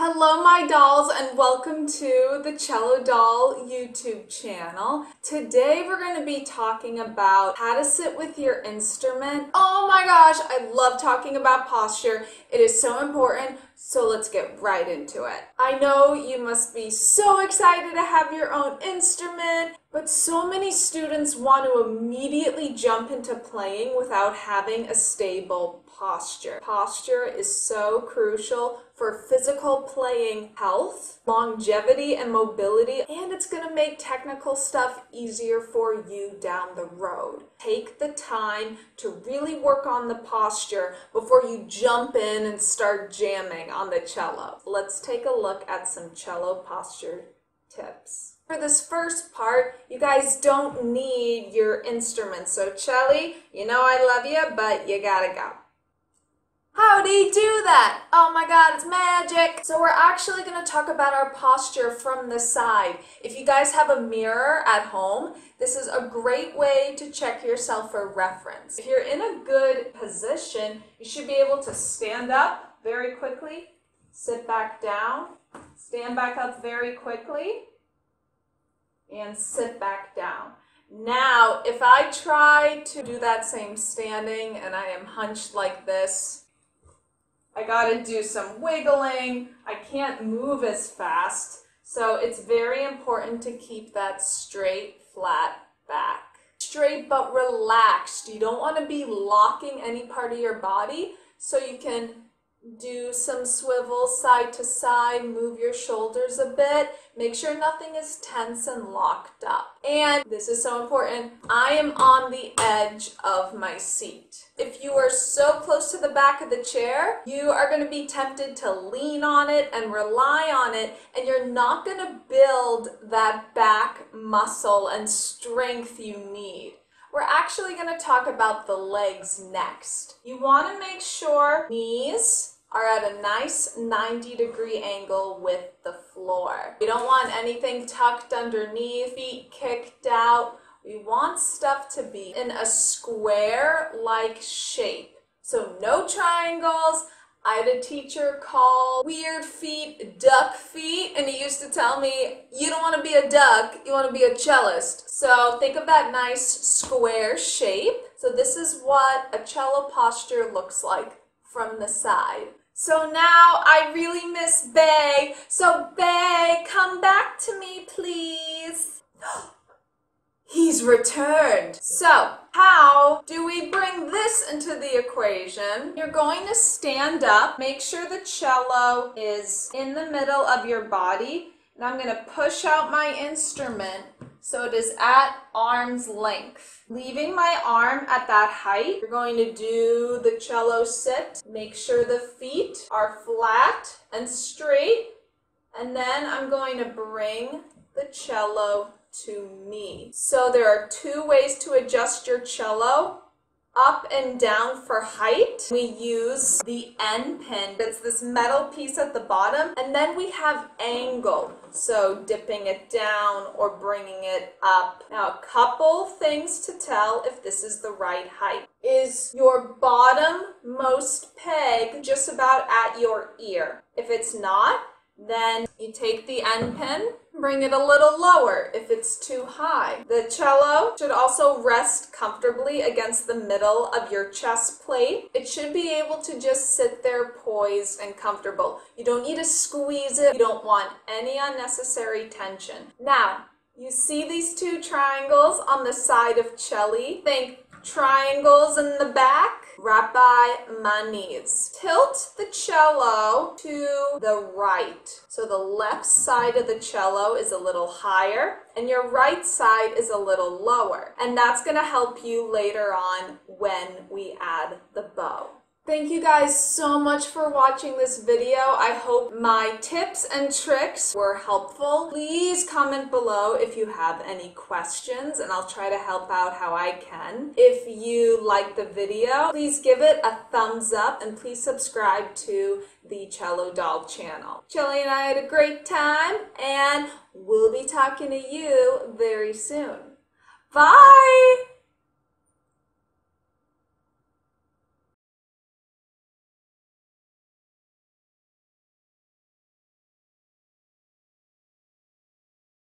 Hello my dolls and welcome to the Cello Doll YouTube channel. Today we're going to be talking about how to sit with your instrument. Oh my gosh, I love talking about posture. It is so important, so let's get right into it. I know you must be so excited to have your own instrument, but so many students want to immediately jump into playing without having a stable posture. Posture is so crucial for physical playing health, longevity, and mobility, and it's going to make technical stuff easier for you down the road. Take the time to really work on the posture before you jump in and start jamming on the cello. Let's take a look at some cello posture tips. For this first part, you guys don't need your instruments. So Chelly, you know I love you, but you gotta go. How do you do that? Oh my god, it's magic! So we're actually going to talk about our posture from the side. If you guys have a mirror at home, this is a great way to check yourself for reference. If you're in a good position, you should be able to stand up very quickly, sit back down, stand back up very quickly, and sit back down. Now, if I try to do that same standing and I am hunched like this, I gotta do some wiggling. I can't move as fast. So it's very important to keep that straight, flat back. Straight but relaxed. You don't want to be locking any part of your body. So you can do some swivel side to side, move your shoulders a bit. Make sure nothing is tense and locked up. And this is so important, I am on the edge of my seat. If you are so close to the back of the chair, you are going to be tempted to lean on it and rely on it, and you're not going to build that back muscle and strength you need. We're actually going to talk about the legs next. You want to make sure knees are at a nice 90-degree angle with the floor. We don't want anything tucked underneath, feet kicked out. We want stuff to be in a square-like shape. So no triangles. I had a teacher call weird feet duck feet, and he used to tell me, you don't want to be a duck, you want to be a cellist. So think of that nice square shape. So this is what a cello posture looks like from the side. So now I really miss Bay. So Bay, come back to me, please. He's returned. So how do we bring this into the equation? You're going to stand up. Make sure the cello is in the middle of your body. And I'm going to push out my instrument so it is at arm's length. Leaving my arm at that height, you're going to do the cello sit. Make sure the feet are flat and straight. And then I'm going to bring the cello to me. So there are two ways to adjust your cello, up and down for height. We use the end pin. It's this metal piece at the bottom, and then we have angle. So dipping it down or bringing it up. Now a couple things to tell if this is the right height. Is your bottom most peg just about at your ear? If it's not, then you take the end pin, bring it a little lower if it's too high. The cello should also rest comfortably against the middle of your chest plate. It should be able to just sit there poised and comfortable. You don't need to squeeze it. You don't want any unnecessary tension. Now, you see these two triangles on the side of cello? Think triangles in the back. Rapai manis. Tilt the cello to the right. So the left side of the cello is a little higher and your right side is a little lower. And that's going to help you later on when we add the bow. Thank you guys so much for watching this video. I hope my tips and tricks were helpful. Please comment below if you have any questions and I'll try to help out how I can. If you like the video, please give it a thumbs up and please subscribe to the Cello Doll channel. Chelly and I had a great time and we'll be talking to you very soon. Bye!